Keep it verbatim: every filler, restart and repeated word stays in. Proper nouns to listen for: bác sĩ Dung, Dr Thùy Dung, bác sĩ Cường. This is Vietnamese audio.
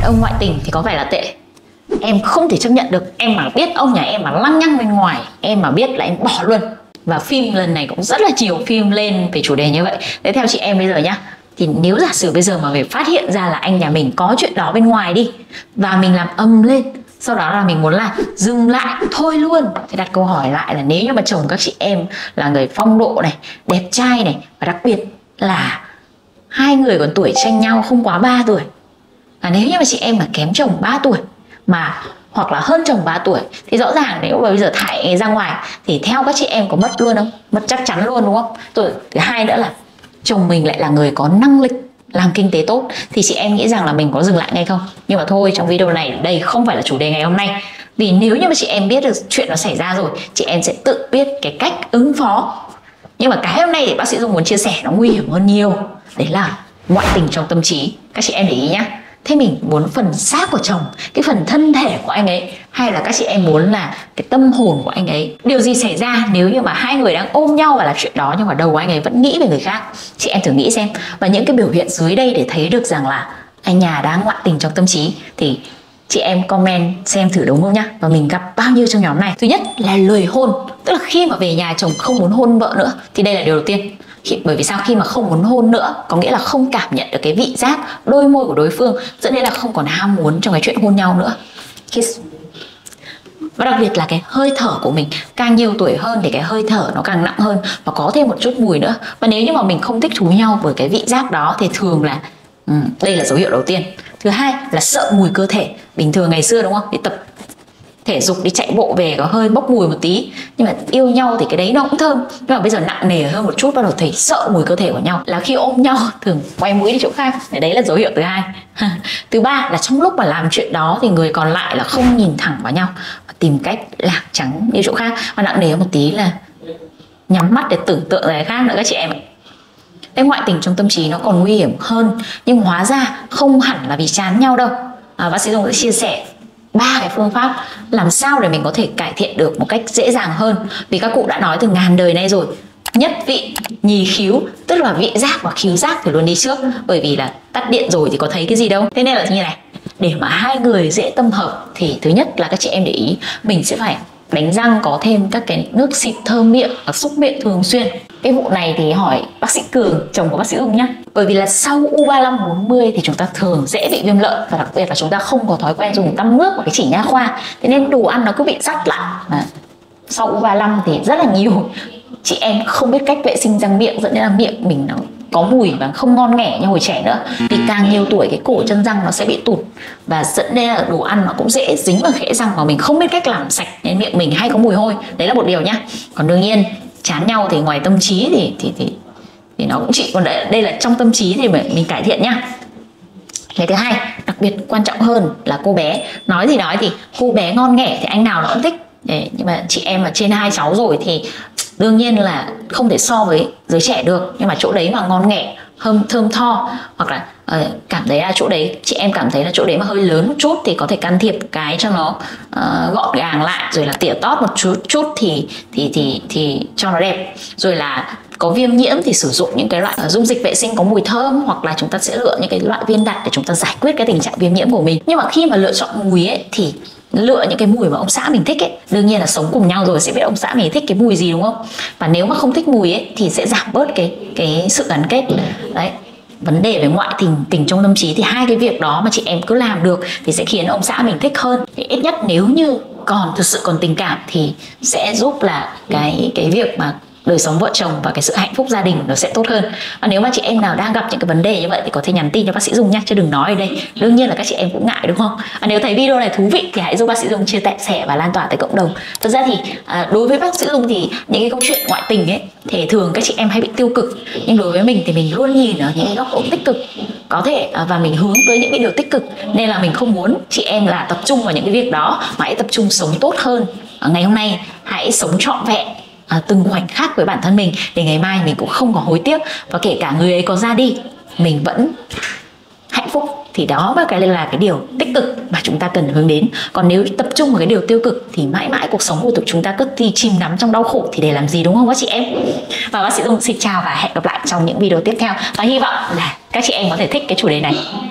đàn ông ngoại tình thì có vẻ là tệ. Em không thể chấp nhận được. Em mà biết ông nhà em mà lăng nhăng bên ngoài, em mà biết là em bỏ luôn. Và phim lần này cũng rất là chiều phim lên về chủ đề như vậy. Thế theo chị em bây giờ nhá, thì nếu giả sử bây giờ mà mình phát hiện ra là anh nhà mình có chuyện đó bên ngoài đi, và mình làm âm lên, sau đó là mình muốn là dừng lại, thôi luôn, thì đặt câu hỏi lại là nếu như mà chồng các chị em là người phong độ này, đẹp trai này, và đặc biệt là hai người còn tuổi tranh nhau không quá ba tuổi, và nếu như mà chị em mà kém chồng ba tuổi mà hoặc là hơn chồng ba tuổi, thì rõ ràng nếu mà bây giờ thải ra ngoài thì theo các chị em có mất luôn không? Mất chắc chắn luôn, đúng không? Rồi thứ hai nữa là chồng mình lại là người có năng lực, làm kinh tế tốt, thì chị em nghĩ rằng là mình có dừng lại ngay không? Nhưng mà thôi, trong video này đây không phải là chủ đề ngày hôm nay. Vì nếu như mà chị em biết được chuyện nó xảy ra rồi, chị em sẽ tự biết cái cách ứng phó. Nhưng mà cái hôm nay thì bác sĩ Dung muốn chia sẻ nó nguy hiểm hơn nhiều. Đấy là ngoại tình trong tâm trí. Các chị em để ý nhá. Thế mình muốn phần xác của chồng, cái phần thân thể của anh ấy, hay là các chị em muốn là cái tâm hồn của anh ấy? Điều gì xảy ra nếu như mà hai người đang ôm nhau và làm chuyện đó, nhưng mà đầu của anh ấy vẫn nghĩ về người khác? Chị em thử nghĩ xem. Và những cái biểu hiện dưới đây để thấy được rằng là anh nhà đang ngoại tình trong tâm trí, thì chị em comment xem thử đúng không nhá. Và mình gặp bao nhiêu trong nhóm này? Thứ nhất là lười hôn. Tức là khi mà về nhà chồng không muốn hôn vợ nữa, thì đây là điều đầu tiên. Bởi vì sao? Khi mà không muốn hôn nữa có nghĩa là không cảm nhận được cái vị giác đôi môi của đối phương, dẫn đến là không còn ham muốn trong cái chuyện hôn nhau nữa. Kiss. Và đặc biệt là cái hơi thở của mình, càng nhiều tuổi hơn thì cái hơi thở nó càng nặng hơn và có thêm một chút mùi nữa. Và nếu như mà mình không thích thú nhau với cái vị giác đó thì thường là ừ, đây là dấu hiệu đầu tiên. Thứ hai là sợ mùi cơ thể. Bình thường ngày xưa đúng không, đi tập thể dục, đi chạy bộ về có hơi bốc mùi một tí, nhưng mà yêu nhau thì cái đấy nó cũng thơm. Nhưng mà bây giờ nặng nề hơn một chút, bắt đầu thấy sợ mùi cơ thể của nhau, là khi ôm nhau thường quay mũi đi chỗ khác. Đấy là dấu hiệu thứ hai. Thứ ba là trong lúc mà làm chuyện đó thì người còn lại là không nhìn thẳng vào nhau và tìm cách lạc trắng đi chỗ khác, và nặng nề hơn một tí là nhắm mắt để tưởng tượng về cái khác nữa các chị em ạ. Cái ngoại tình trong tâm trí nó còn nguy hiểm hơn, nhưng hóa ra không hẳn là vì chán nhau đâu. À, bác sĩ Dung sẽ chia sẻ ba cái phương pháp làm sao để mình có thể cải thiện được một cách dễ dàng hơn. Vì các cụ đã nói từ ngàn đời nay rồi, nhất vị nhì khíu, tức là vị giác và khíu giác phải luôn đi trước, bởi vì là tắt điện rồi thì có thấy cái gì đâu. Thế nên là như này, để mà hai người dễ tâm hợp thì thứ nhất là các chị em để ý, mình sẽ phải đánh răng có thêm các cái nước xịt thơm miệng và xúc miệng thường xuyên. Cái vụ này thì hỏi bác sĩ Cường, chồng của bác sĩ Dung nhá. Bởi vì là sau u ba lăm bốn mươi thì chúng ta thường dễ bị viêm lợi, và đặc biệt là chúng ta không có thói quen dùng tăm nước và cái chỉ nha khoa, thế nên đồ ăn nó cứ bị rắt lại. Mà sau u ba lăm thì rất là nhiều chị em không biết cách vệ sinh răng miệng, dẫn đến là miệng mình nó có mùi và không ngon nghẻ như hồi trẻ nữa. Vì càng nhiều tuổi cái cổ chân răng nó sẽ bị tụt, và dẫn đến là đồ ăn nó cũng dễ dính vào khẽ răng, mà mình không biết cách làm sạch nên miệng mình hay có mùi hôi. Đấy là một điều nhá. Còn đương nhiên chán nhau thì ngoài tâm trí thì thì thì, thì nó cũng chỉ còn đây, đây là trong tâm trí thì mình cải thiện nhá. Cái thứ hai đặc biệt quan trọng hơn là cô bé. Nói gì nói thì cô bé ngon nghẻ thì anh nào nó cũng thích. Đấy, nhưng mà chị em mà trên hai mươi sáu rồi thì đương nhiên là không thể so với giới trẻ được. Nhưng mà chỗ đấy mà ngon nghẻ, thơm, thơm tho, hoặc là uh, cảm thấy là chỗ đấy, chị em cảm thấy là chỗ đấy mà hơi lớn một chút thì có thể can thiệp cái cho nó uh, gọn gàng lại, rồi là tỉa tót một chút chút thì thì thì thì cho nó đẹp. Rồi là có viêm nhiễm thì sử dụng những cái loại uh, dung dịch vệ sinh có mùi thơm, hoặc là chúng ta sẽ lựa những cái loại viên đặc để chúng ta giải quyết cái tình trạng viêm nhiễm của mình. Nhưng mà khi mà lựa chọn mùi ấy thì lựa những cái mùi mà ông xã mình thích ấy. Đương nhiên là sống cùng nhau rồi sẽ biết ông xã mình thích cái mùi gì, đúng không? Và nếu mà không thích mùi ấy thì sẽ giảm bớt cái cái sự gắn kết. Đấy, vấn đề về ngoại tình tình trong tâm trí thì hai cái việc đó mà chị em cứ làm được thì sẽ khiến ông xã mình thích hơn. Thì ít nhất nếu như còn thực sự còn tình cảm thì sẽ giúp là cái cái việc mà đời sống vợ chồng và cái sự hạnh phúc gia đình nó sẽ tốt hơn. Và nếu mà chị em nào đang gặp những cái vấn đề như vậy thì có thể nhắn tin cho bác sĩ Dung nha, chứ đừng nói ở đây. Đương nhiên là các chị em cũng ngại, đúng không? Và nếu thấy video này thú vị thì hãy giúp bác sĩ Dung chia sẻ và lan tỏa tới cộng đồng. Thật ra thì à, đối với bác sĩ Dung thì những cái câu chuyện ngoại tình ấy thì thường các chị em hay bị tiêu cực, nhưng đối với mình thì mình luôn nhìn ở những cái góc độ tích cực có thể, và mình hướng tới những cái điều tích cực, nên là mình không muốn chị em là tập trung vào những cái việc đó mà hãy tập trung sống tốt hơn. À, ngày hôm nay hãy sống trọn vẹn À, từng khoảnh khắc với bản thân mình, để ngày mai mình cũng không có hối tiếc, và kể cả người ấy có ra đi mình vẫn hạnh phúc. Thì đó và cái là cái điều tích cực mà chúng ta cần hướng đến. Còn nếu tập trung vào cái điều tiêu cực thì mãi mãi cuộc sống của chúng ta cứ thì chìm đắm trong đau khổ thì để làm gì, đúng không các chị em? Và bác sĩ Dung xin chào và hẹn gặp lại trong những video tiếp theo, và hy vọng là các chị em có thể thích cái chủ đề này.